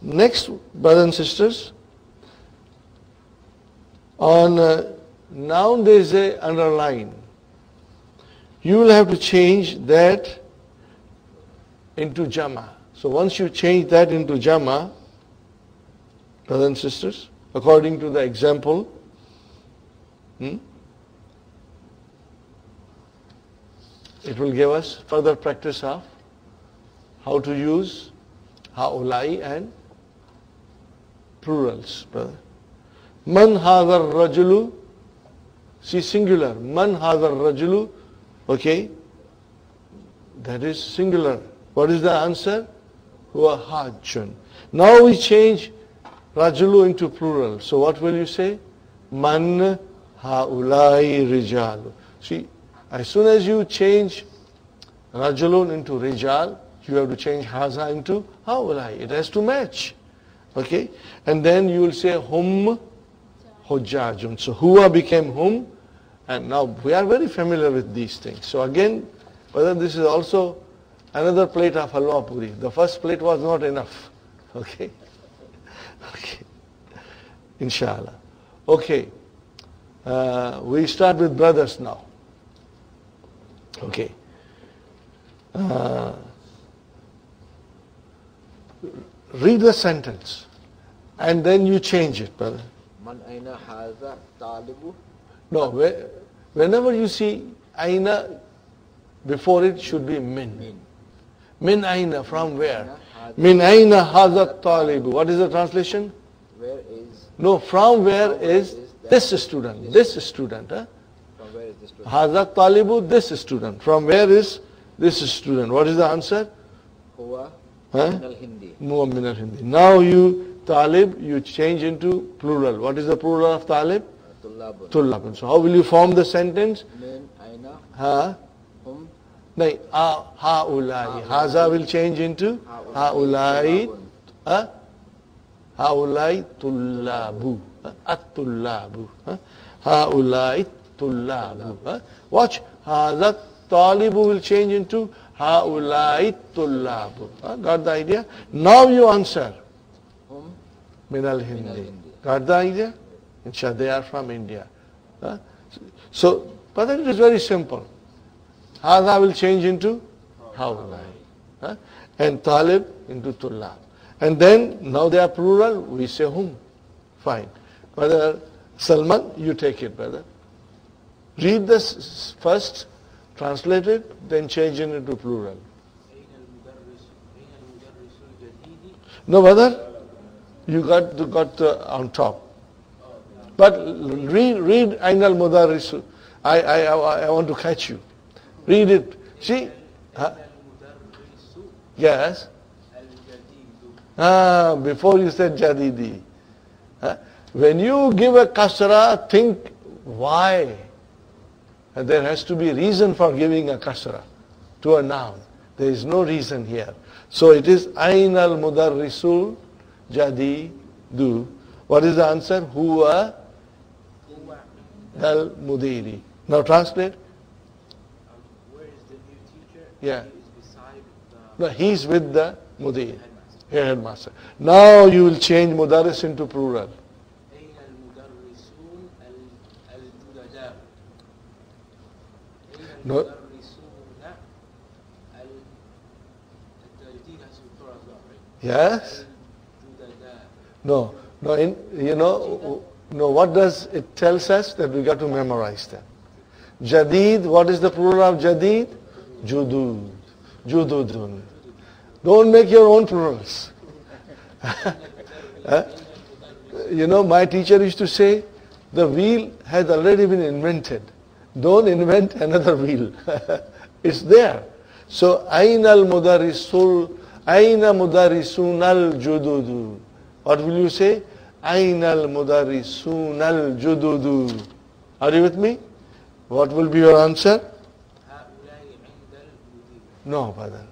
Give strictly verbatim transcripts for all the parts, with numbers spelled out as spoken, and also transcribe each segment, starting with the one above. Next, brothers and sisters, on uh, noun they say underline. You will have to change that into Jamma. So once you change that into Jamma, brothers and sisters, according to the example, hmm, it will give us further practice of how to use Ha'olai and plurals, brother. Man hadha rajulu, see singular. Man hadha rajulu, okay, that is singular. What is the answer? Huwa hajjun. Now we change rajulu into plural. So what will you say? Man haulai rijalu. See, as soon as you change rajulun into rijal, you have to change haza into haulai. It has to match. Okay? And then you will say hum hujjajun. So huwa became hum. And now we are very familiar with these things. So again, whether this is also another plate of halwa puri. The first plate was not enough. Okay? Okay. Inshallah. Okay. Uh, we start with brothers now. Okay. Uh, read the sentence and then you change it, brother. Man aina haza talibu. No, whenever you see aina, before it should be min. Min aina, from where? Min aina haza talibu. What is the translation? Where is? No, from where is this student? This student, huh? From where is this student? Haza talibu, this student. From where is this student? What is the answer? Huwa min al-Hindi. Huwa min al-Hindi. Now you, Talib, you change into plural. What is the plural of Talib? Tullab. So how will you form the sentence? Min aina ha hum. Nay, haulai. Haza will change into haulai. Ha? Haulai tullabu. At tullabu. Haulai tullabu. Watch. Haza talibu will change into haulai tullabu. Got the idea? Now you answer. Hum min al-Hindi. Got the idea? Inshallah, they are from India. Huh? So, but it is very simple. Hadha will change into Haulai. Huh? And Talib into Tullab. And then, now they are plural, we say whom. Fine. Brother Salman, you take it, brother. Read this first, translate it, then change it into plural. No, brother, you got the, got the, on top. But read, read Ayn al Mudarriso. I, I, I want to catch you. Read it. See? Huh? Yes. Ah, before you said jadidi. Huh? When you give a kasra, think why. And there has to be reason for giving a kasra to a noun. There is no reason here. So it is Ayn al Mudarriso jadidu. What is the answer? Huwa al mudari. Now translate. Um, where is the new teacher? Yeah. He is beside the... No, he's with the mudari, headmaster. headmaster. Now you will change mudarris into plural. Ayn al-mudarrisun al-judada. No. Al-mudarrisuna al-jadid has been taught as well, right? Yes. Al-judada. No. No, in, you know, no, what does it tells us? That we got to memorize them. Jadid, what is the plural of jadid? Judud. Jududun. Don't make your own plurals. You know, my teacher used to say, the wheel has already been invented. Don't invent another wheel. It's there. So, ainal mudarisul, aina mudarisunal jududu. What will you say? Ain al mudari sunal jududu. Are you with me? What will be your answer? No, brother.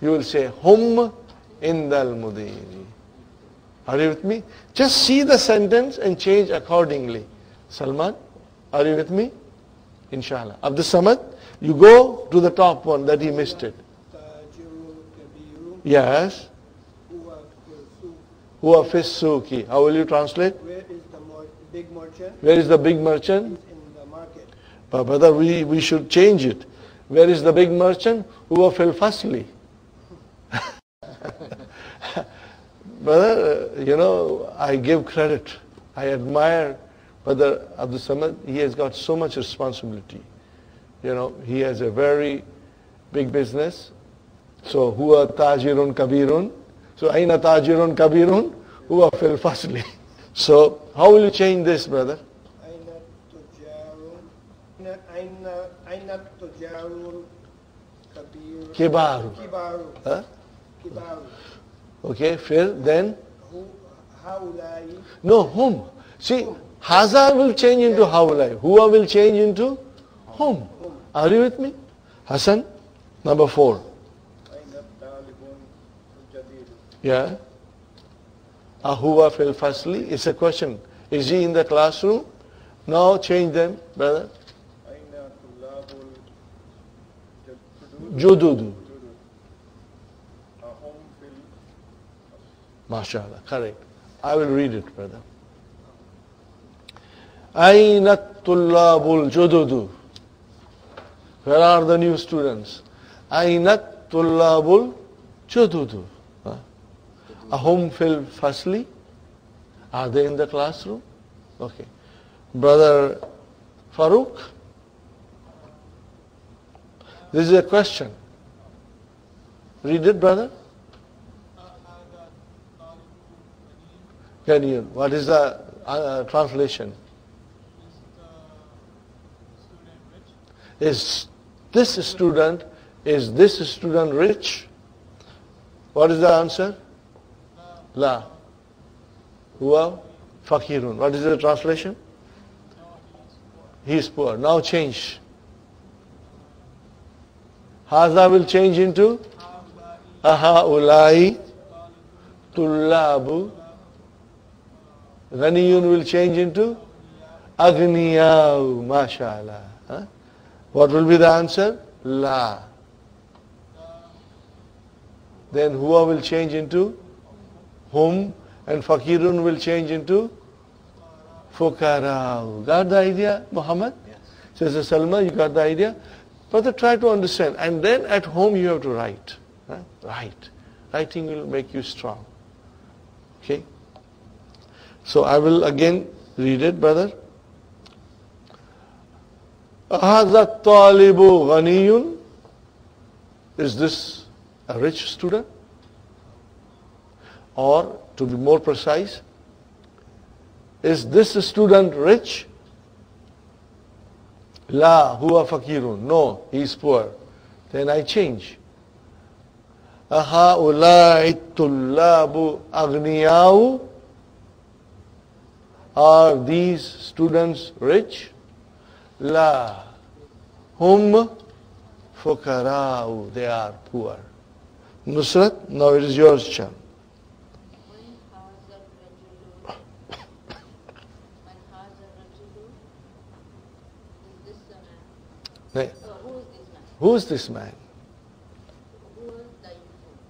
You will say hum indal mudiri. Are you with me? Just see the sentence and change accordingly. Salman, are you with me? Inshallah. Abdul Samad, you go to the top one that he missed it. Tajirun Kabirun. Yes. Huwa fi suqi. How will you translate? Where is the mor big merchant? Where is the big merchant? He's in the market. But brother, we, we should change it. Where is the big merchant? Huwa fil fasli. Brother, you know, I give credit. I admire Brother Abdul Samad. He has got so much responsibility. You know, he has a very big business. So, huwa Tajirun Kabirun. So, aina Tajirun Kabirun, huwa fil fasli. So, how will you change this, brother? Aina Tajirun Kabirun. Kibaru. Kibaru. Huh? Kibaru. Okay, fair. Then? Haulai. No, whom? See, whom? Haza will change into Haulai. Huwa will change into whom? whom? Are you with me? Hassan, number four. Yeah. Ahuwa fil fasli. It's a question. Is he in the classroom? No, change them, brother. Aina Tullab Jududu. MashaAllah, correct. I will read it, brother. Aina Tullabul Jududu. Where are the new students? Aina Tullabul Jududu. Ahum fil fasli. Are they in the classroom? Okay. Brother Farooq, this is a question. Read it, brother. Can you? What is the uh, translation? Is this student is this student rich? What is the answer? La. Huwa fakirun. What is the translation? He is poor. Now change. Haza will change into Ha'olai. Tullabu. Ghaniyun will change into Agniyaw. MashaAllah. Huh? What will be the answer? La. Then Huwa will change into Hum, and Fakirun will change into Fukarau. Got the idea, Muhammad? Yes. Says Salman, you got the idea? Brother, try to understand. And then at home you have to write. Huh? Write. Writing will make you strong. Okay? So I will again read it, brother. Haza talibu ghaniyun. Is this a rich student? Or, to be more precise, is this student rich? La, huwa fakirun. No, he is poor. Then I change. Ha'olai tullabu agniyaw. Are these students rich? La, hum fukarau. They are poor. Nusrat, now it is yours, child. So who is this man? Who is this man? Who is the youth?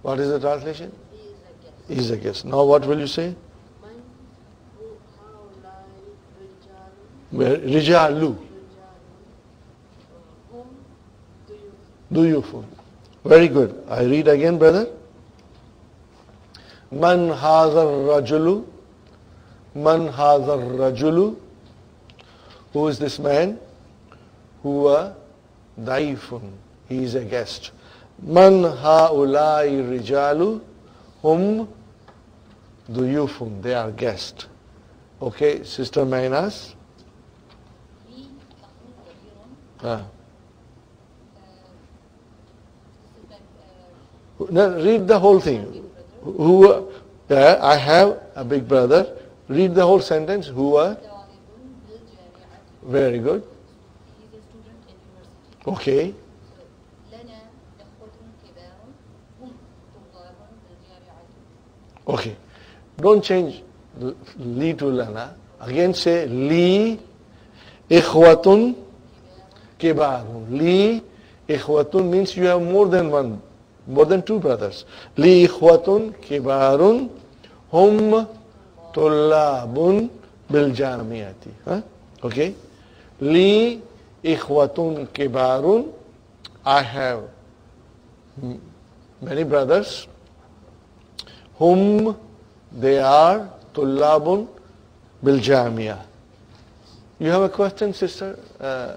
What is the translation? He is a guest. He is a guest. Now what will you say? Man who haulai rijalu. Rijalu. Whom do you? Do you fool? Very good. I read again, brother. Man haza rajulu. Man haza rajulu. Who is this man? Huwa Daifun. He is a guest. Man haulai rijalu. Hum duyufun. They are guests. Okay, Sister Mainas. Ah. No, read the whole thing. Who? Yeah, I have a big brother. Read the whole sentence. Huwa. Very good. Okay. Okay. Don't change Li to Lana. Again say Li Ikhwatun Kibarun. Li Ikhwatun means you have more than one, more than two brothers. Li Ikhwatun Kibarun hum tullabun bil jamiyati. Huh? Okay. Li ikhwatun kibarun. I have many brothers. Hum, they are tullabun bil jamia. You have a question, sister? Uh,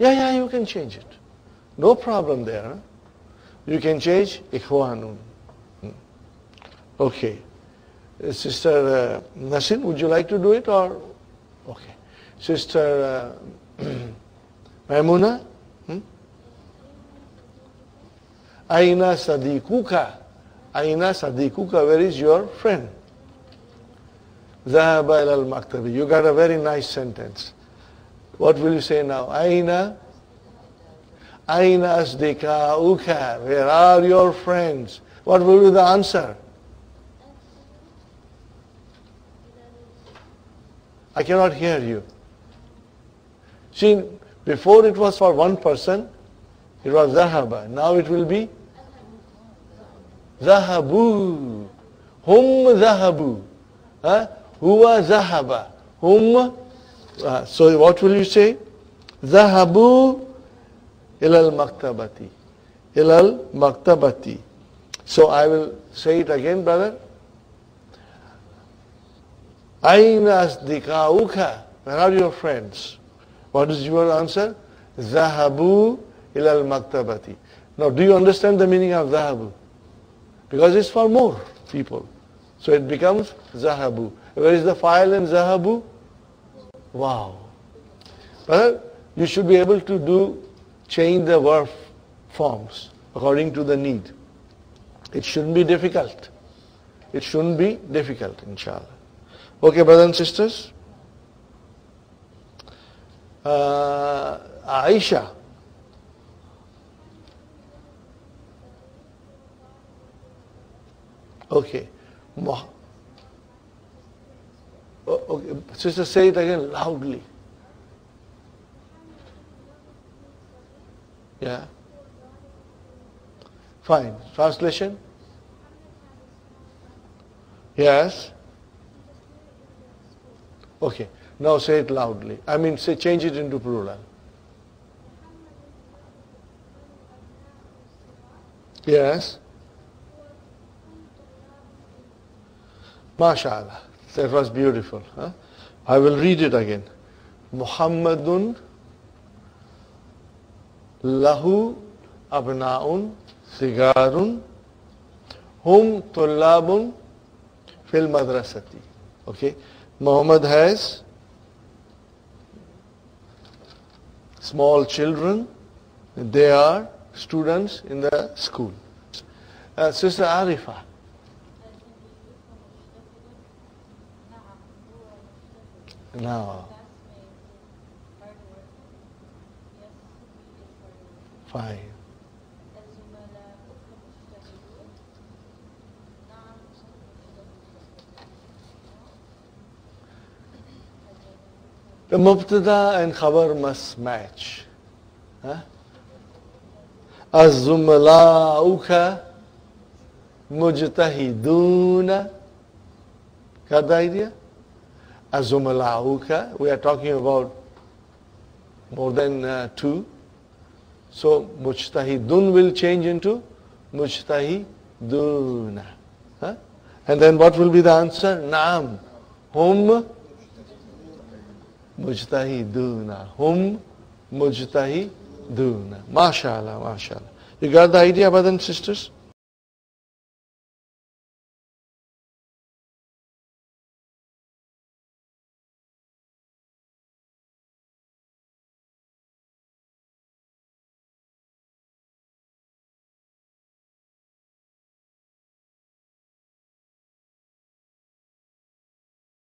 yeah, yeah, you can change it. No problem there. Huh? You can change ikhwanun. Okay. Sister uh, Nasin, would you like to do it or? Okay. Sister uh, Maimuna? Hmm? Aina Sadiquka. Aina Sadiquka, where is your friend? Zahaba Ilal maktabati. You got a very nice sentence. What will you say now? Aina? Aina Sadiquka. Where are your friends? What will be the answer? I cannot hear you. See, before it was for one person, it was Zahaba. Now it will be Zahabu. Hum Zahabu. Huh? Huwa Zahaba. Hum. Uh, so what will you say? Zahabu Ilal maktabati. Ilal maktabati. So I will say it again, brother. Aina Sadiquka. Where are your friends? What is your answer? Zahabu ilal maktabati. Now, do you understand the meaning of Zahabu? Because it's for more people. So it becomes Zahabu. Where is the file in Zahabu? Wow. Well, you should be able to do, change the verb forms according to the need. It shouldn't be difficult. It shouldn't be difficult, inshallah. Okay, brothers and sisters. Uh, Aisha. Okay. Oh, okay. Sister, say it again loudly. Yeah. Fine. Translation? Yes. Okay, now say it loudly. I mean, say change it into plural. Yes. MashaAllah, that was beautiful. Huh? I will read it again. Muhammadun lahu abnaun sigarun hum tullabun fil madrasati. Okay. Muhammad has small children. They are students in the school. Uh, Sister Arifa. Now. Fine. The mubtada and khabar must match. Huh? Azumala ukha mujtahiduna. Got the idea? Azumala ukha. We are talking about more than uh, two. So mujtahidun will change into mujtahiduna. Huh? And then what will be the answer? Naam. Hum. Mujtahiduna. Hum mujtahiduna. MashaAllah, MashaAllah. You got the idea, brothers and sisters?